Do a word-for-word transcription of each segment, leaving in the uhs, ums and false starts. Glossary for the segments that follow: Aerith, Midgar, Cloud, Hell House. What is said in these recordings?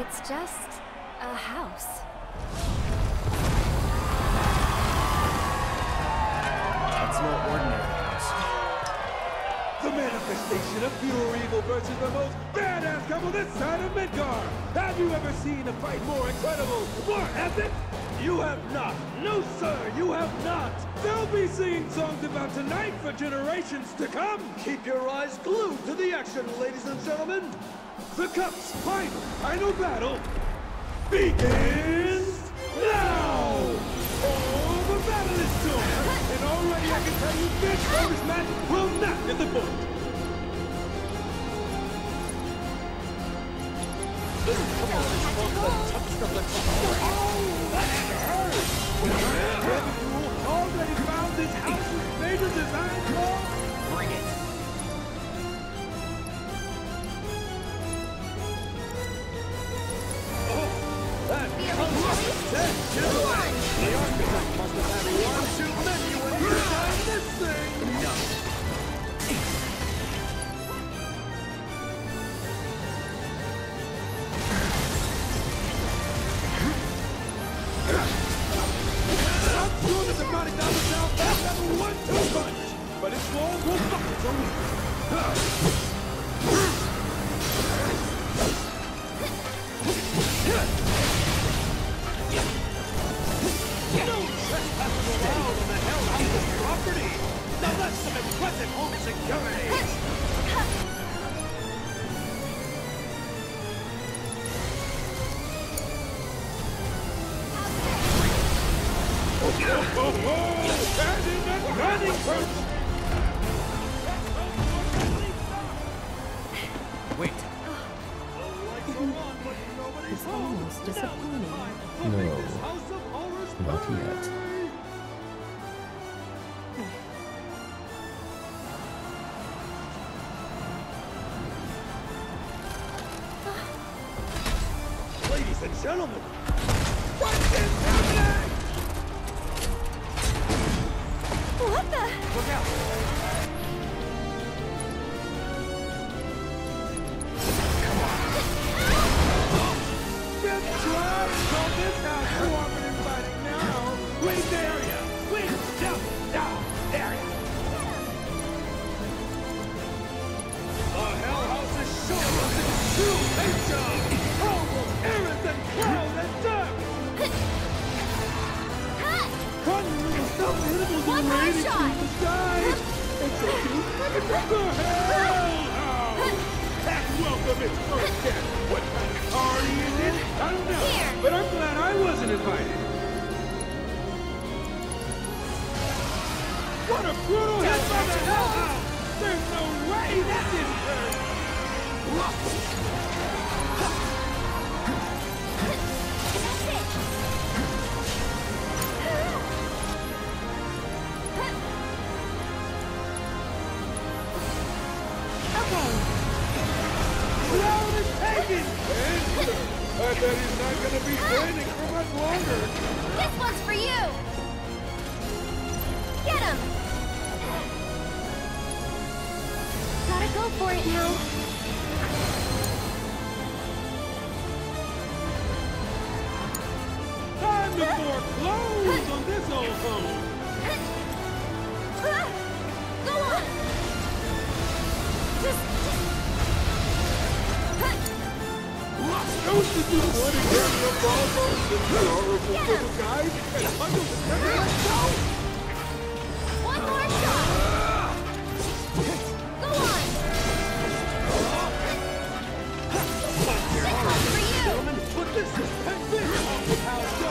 It's just a house. It's no ordinary house. The manifestation of pure evil versus the most badass couple this side of Midgar. Have you ever seen a fight more incredible, more epic? You have not. No, sir, you have not. They'll be singing songs about tonight for generations to come. Keep your eyes glued to the action, ladies and gentlemen. The Cup's final, final battle begins now! Oh, the battle is over, and already I can tell you this rubbish match will not get the point. Come on, oh, that's hurt! Rabbit Rule already found this house's major design flaw. Bring it! Oh, that comes up! That's two! The architect must have had one too many when he designed this thing! No! Gentlemen, what is happening? What the? Look out! Come on! Get trapped! Don't this house cooperative and fighting now! Wait there! Wait! Jump! Down! There! The Hell House is showing us its true nature! Aerith and Cloud and Dirk! Conjuring self-hittable radiating from the sky! It's a huge the Hell House! And welcome its first death! What kind of party is it? I don't know, but I'm glad I wasn't invited! What a brutal hit by the Hell House! There's no way that didn't hurt! I bet he's not gonna be standing for much longer. This one's for you. Get him. Gotta go for it now. Time to foreclose on this old phone. Go on. Just, just. Those that do what and carry your balls on the horrible little guys and hug them with every assault! One more shot! Go on! This one's for you! Gentlemen, put this suspension on the house! Oh!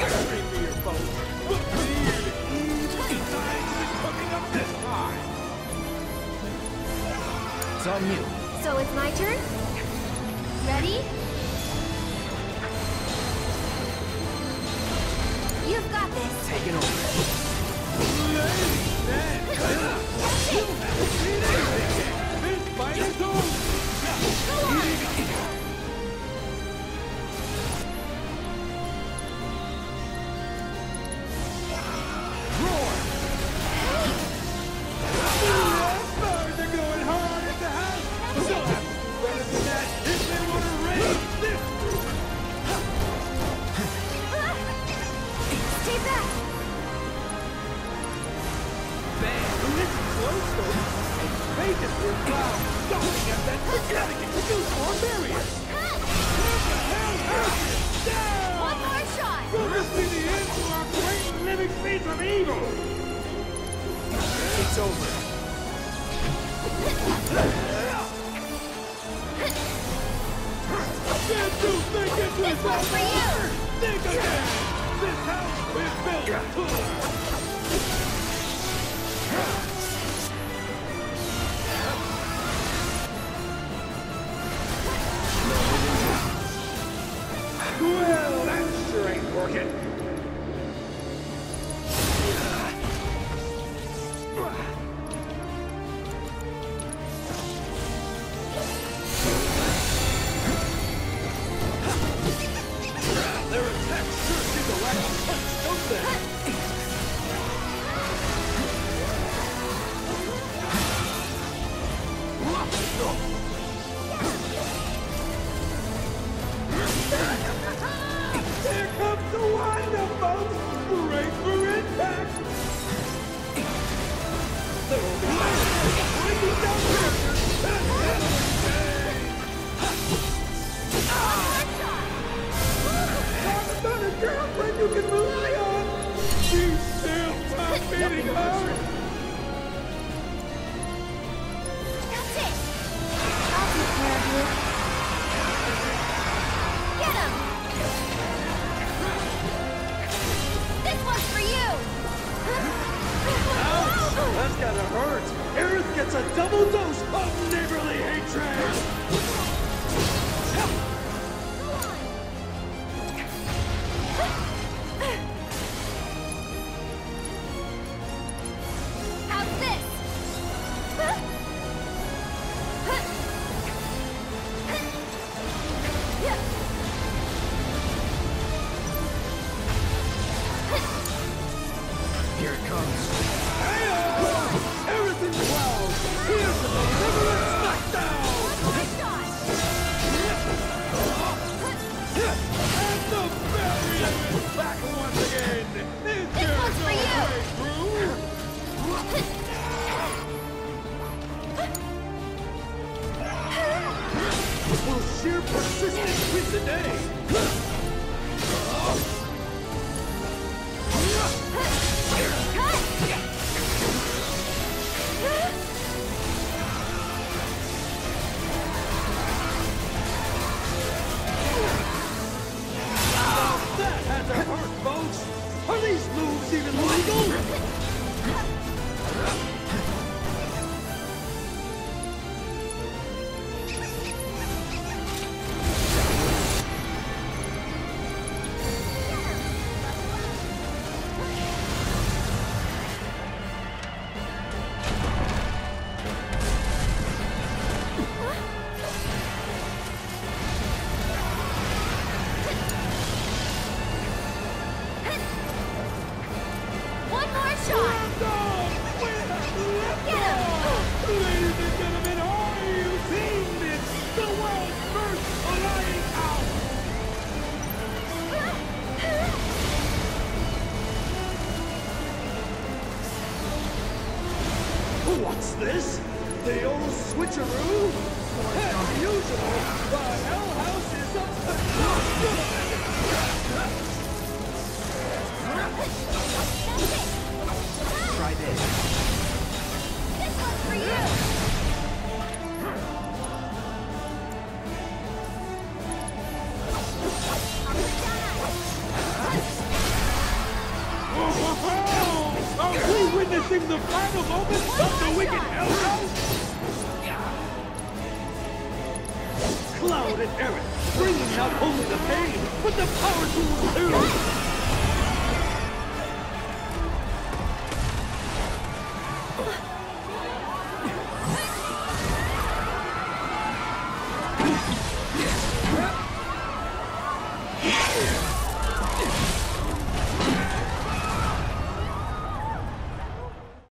Sorry for your bones! Look weird and besides the cooking up this time! It's on you. So it's my turn? Ready? You've got this. Take it over. Go on. Roar! They're going hard at the house. Let us that if they want to race. Beacon! Cloud! Don't forget that mechanic is used for barrier! One more shot! We'll just be the end to our great living feast of evil! It's over. Can't you think it was this one's for you? Think again! This house is built to us! Well, that sure ain't working. Their attack sure did the right punch, don't they? Here comes the wonderful break for impact! The wonderful down here! Talk about a girlfriend you can move me on! You still not beating her! That's it! I'll take care of you. That's gotta hurt! Aerith gets a double dose of neighborly hatred! How's this? Here it comes. Will sheer persistence win the day? Oh, that had to hurt, folks! Are these moves even legal? What's this? The old switcheroo? As usual, the Hell House is up to no good! Try this. This one's for you! Are we witnessing the final moment of the wicked Hell House? Cloud and Aerith, bringing not only the pain, but the power tools too! What?